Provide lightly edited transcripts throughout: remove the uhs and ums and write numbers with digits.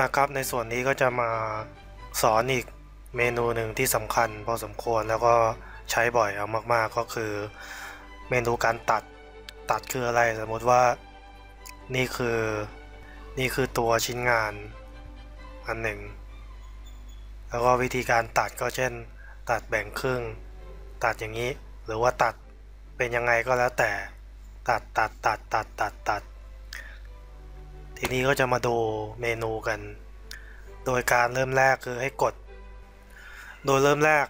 นะครับในส่วนนี้ก็จะมาสอนอีกเมนูหนึ่งที่สำคัญพอสมควรแล้วก็ใช้บ่อยเอามากๆก็คือเมนูการตัดคืออะไรสมมติว่านี่คือตัวชิ้นงานอันหนึ่งแล้วก็วิธีการตัดก็เช่นตัดแบ่งครึ่งตัดอย่างนี้หรือว่าตัดเป็นยังไงก็แล้วแต่ตัดทีนี้ก็จะมาดูเมนูกันโดยการเริ่มแรกคือให้กดโดยเริ่มแรก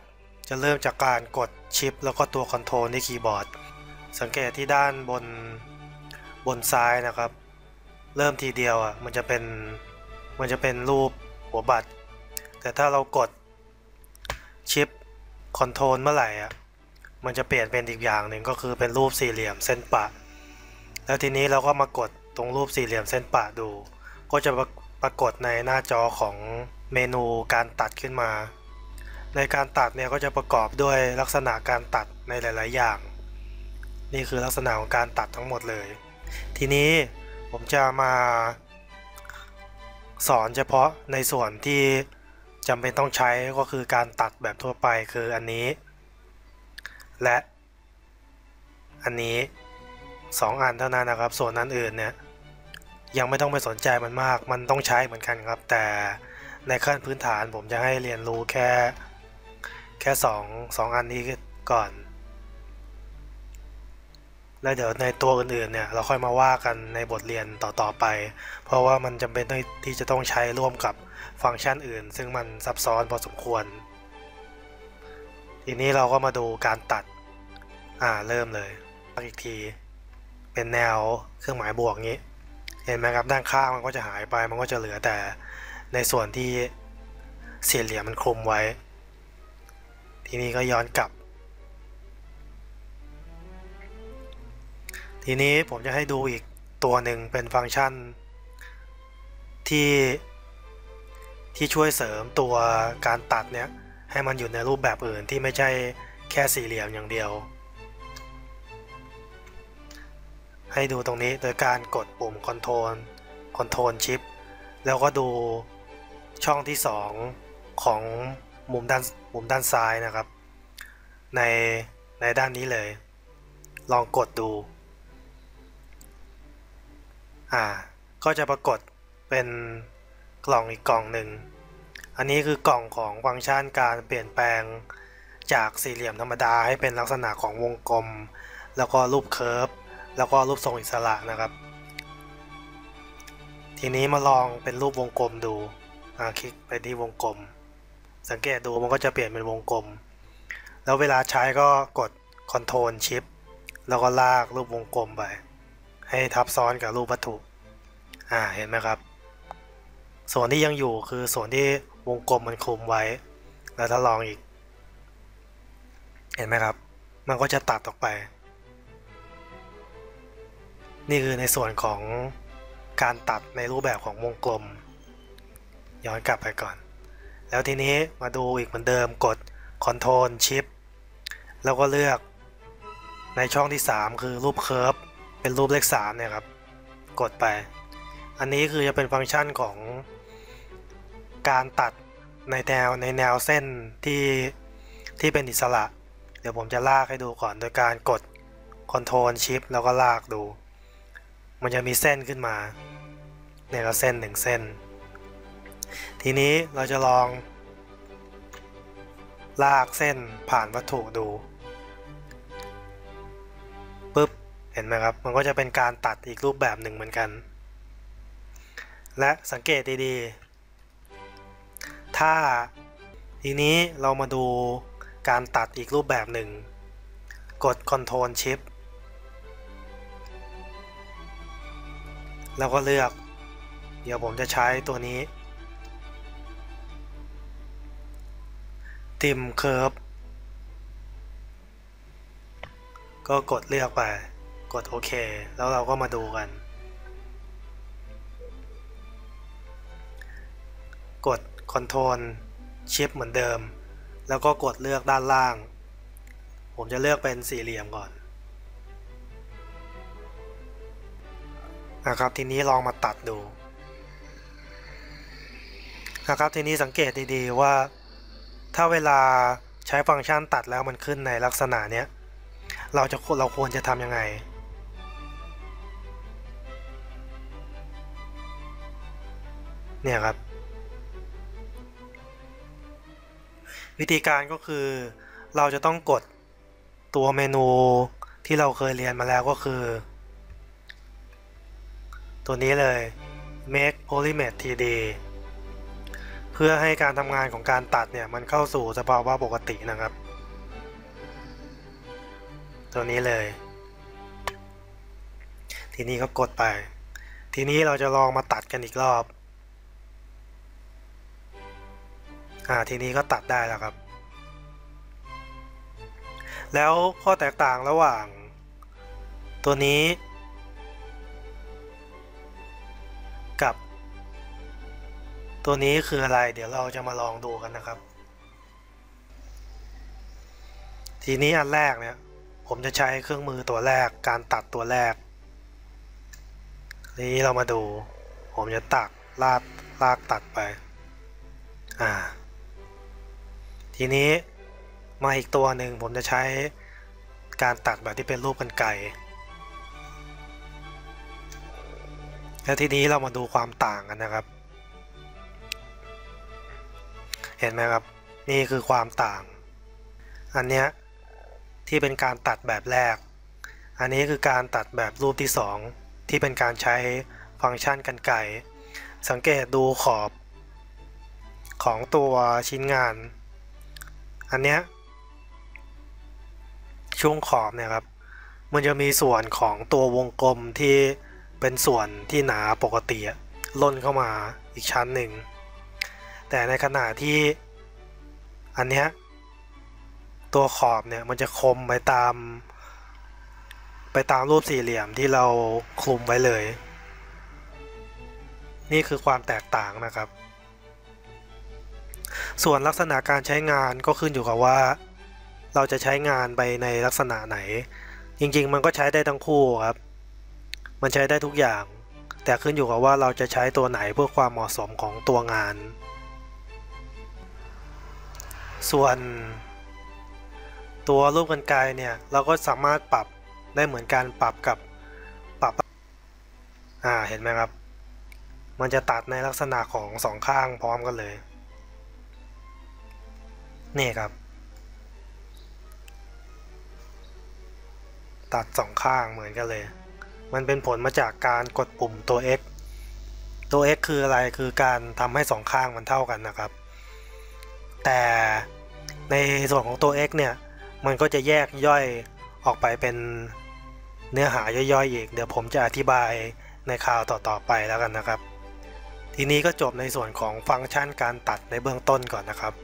จะเริ่มจากการกดชิปแล้วก็ตัวคอนโทรลในคีย์บอร์ดสังเกตที่ด้านบนซ้ายนะครับเริ่มทีเดียวอ่ะมันจะเป็นรูปหัวบัตรแต่ถ้าเรากดชิปคอนโทรลเมื่อไหร่อ่ะมันจะเปลี่ยนเป็นอีกอย่างหนึ่งก็คือเป็นรูปสี่เหลี่ยมเส้นปะแล้วทีนี้เราก็มากดตรงรูปสี่เหลี่ยมเส้นปะดูก็จะปรากฏในหน้าจอของเมนูการตัดขึ้นมาในการตัดเนี่ยก็จะประกอบด้วยลักษณะการตัดในหลายๆอย่างนี่คือลักษณะของการตัดทั้งหมดเลยทีนี้ผมจะมาสอนเฉพาะในส่วนที่จำเป็นต้องใช้ก็คือการตัดแบบทั่วไปคืออันนี้และอันนี้2อันเท่านั้นนะครับส่วนนั้นอื่นเนี่ยยังไม่ต้องไปสนใจมันมากมันต้องใช้เหมือนกันครับแต่ในขั้นพื้นฐานผมจะให้เรียนรู้แค่2อันนี้ก่อนแล้วเดี๋ยวในตัวอื่นๆเนี่ยเราค่อยมาว่ากันในบทเรียนต่อๆไปเพราะว่ามันจำเป็นที่จะต้องใช้ร่วมกับฟังก์ชันอื่นซึ่งมันซับซ้อนพอสมควรทีนี้เราก็มาดูการตัดเริ่มเลยอีกทีเป็นแนวเครื่องหมายบวกนี้เห็นไหมครับด้านข้างมันก็จะหายไปมันก็จะเหลือแต่ในส่วนที่สี่เหลี่ยมมันคลุมไว้ทีนี้ก็ย้อนกลับทีนี้ผมจะให้ดูอีกตัวหนึ่งเป็นฟังก์ชันที่ช่วยเสริมตัวการตัดเนี่ยให้มันอยู่ในรูปแบบอื่นที่ไม่ใช่แค่สี่เหลี่ยมอย่างเดียวให้ดูตรงนี้โดยการกดปุ่มคอนโทรลชิปแล้วก็ดูช่องที่2ของมุมด้านซ้ายนะครับในด้านนี้เลยลองกดดูก็จะปรากฏเป็นกล่องอีกกล่องหนึ่งอันนี้คือกล่องของฟังก์ชันการเปลี่ยนแปลงจากสี่เหลี่ยมธรรมดาให้เป็นลักษณะของวงกลมแล้วก็รูปเคิร์ฟแล้วก็รูปทรงอิสระนะครับทีนี้มาลองเป็นรูปวงกลมดูคลิกไปที่วงกลมสังเกตดูมันก็จะเปลี่ยนเป็นวงกลมแล้วเวลาใช้ก็กด Ctrl Shift แล้วก็ลากรูปวงกลมไปให้ทับซ้อนกับรูปวัตถุเห็นไหมครับส่วนที่ยังอยู่คือส่วนที่วงกลมมันคลุมไว้แล้วถ้าลองอีกเห็นไหมครับมันก็จะตัดออกไปนี่คือในส่วนของการตัดในรูปแบบของวงกลมย้อนกลับไปก่อนแล้วทีนี้มาดูอีกเหมือนเดิมกด Ctrl Shift แล้วก็เลือกในช่องที่3คือรูปเคิร์ฟเป็นรูปเลข3เนี่ยครับกดไปอันนี้คือจะเป็นฟังก์ชันของการตัดในแนวเส้นที่เป็นอิสระเดี๋ยวผมจะลากให้ดูก่อนโดยการกด Ctrl Shift แล้วก็ลากดูมันจะมีเส้นขึ้นมาเนี่ยเราเส้นหนึ่งเส้นทีนี้เราจะลองลากเส้นผ่านวัตถุดูปึ๊บเห็นไหมครับมันก็จะเป็นการตัดอีกรูปแบบหนึ่งเหมือนกันและสังเกตดีๆถ้าทีนี้เรามาดูการตัดอีกรูปแบบหนึ่งกด Ctrl Shiftแล้วก็เลือกเดี๋ยวผมจะใช้ตัวนี้ทิมเคิร์ฟก็กดเลือกไปกดโอเคแล้วเราก็มาดูกันกด Ctrl Shift เหมือนเดิมแล้วก็กดเลือกด้านล่างผมจะเลือกเป็นสี่เหลี่ยมก่อนนะครับทีนี้ลองมาตัดดู นะครับทีนี้สังเกตดีๆว่าถ้าเวลาใช้ฟังก์ชันตัดแล้วมันขึ้นในลักษณะเนี้ยเราควรจะทำยังไงเนี่ยครับวิธีการก็คือเราจะต้องกดตัวเมนูที่เราเคยเรียนมาแล้วก็คือตัวนี้เลย make polymath 3D เพื่อให้การทำงานของการตัดเนี่ยมันเข้าสู่สภาวะปกตินะครับตัวนี้เลยทีนี้ก็กดไปทีนี้เราจะลองมาตัดกันอีกรอบทีนี้ก็ตัดได้แล้วครับแล้วข้อแตกต่างระหว่างตัวนี้กับตัวนี้คืออะไรเดี๋ยวเราจะมาลองดูกันนะครับทีนี้อันแรกเนี่ยผมจะใช้เครื่องมือตัวแรกการตัดตัวแรกทีนี้เรามาดูผมจะตักลากตัดไปทีนี้มาอีกตัวหนึ่งผมจะใช้การตัดแบบที่เป็นรูปกรรไกรแล้วทีนี้เรามาดูความต่างกันนะครับเห็นไหมครับนี่คือความต่างอันเนี้ยที่เป็นการตัดแบบแรกอันนี้คือการตัดแบบรูปที่2ที่เป็นการใช้ฟังก์ชันกรรไกรสังเกตดูขอบของตัวชิ้นงานอันเนี้ยช่วงขอบเนี่ยครับมันจะมีส่วนของตัววงกลมที่เป็นส่วนที่หนาปกติล่นเข้ามาอีกชั้นหนึ่งแต่ในขณะที่อันเนี้ยตัวขอบเนี่ยมันจะคมไปตามรูปสี่เหลี่ยมที่เราคลุมไว้เลยนี่คือความแตกต่างนะครับส่วนลักษณะการใช้งานก็ขึ้นอยู่กับว่าเราจะใช้งานไปในลักษณะไหนจริงๆมันก็ใช้ได้ทั้งคู่ครับมันใช้ได้ทุกอย่างแต่ขึ้นอยู่กับว่าเราจะใช้ตัวไหนเพื่อความเหมาะสมของตัวงานส่วนตัวรูปกรรไกรเนี่ยเราก็สามารถปรับได้เหมือนกันปรับเห็นไหมครับมันจะตัดในลักษณะของสองข้างพร้อมกันเลยนี่ครับตัดสองข้างเหมือนกันเลยมันเป็นผลมาจากการกดปุ่มตัว x ตัว x คืออะไรคือการทำให้สองข้างมันเท่ากันนะครับแต่ในส่วนของตัว x เนี่ยมันก็จะแยกย่อยออกไปเป็นเนื้อหาย่อยๆอีกเดี๋ยวผมจะอธิบายในคราวต่อๆไปแล้วกันนะครับทีนี้ก็จบในส่วนของฟังก์ชันการตัดในเบื้องต้นก่อนนะครับ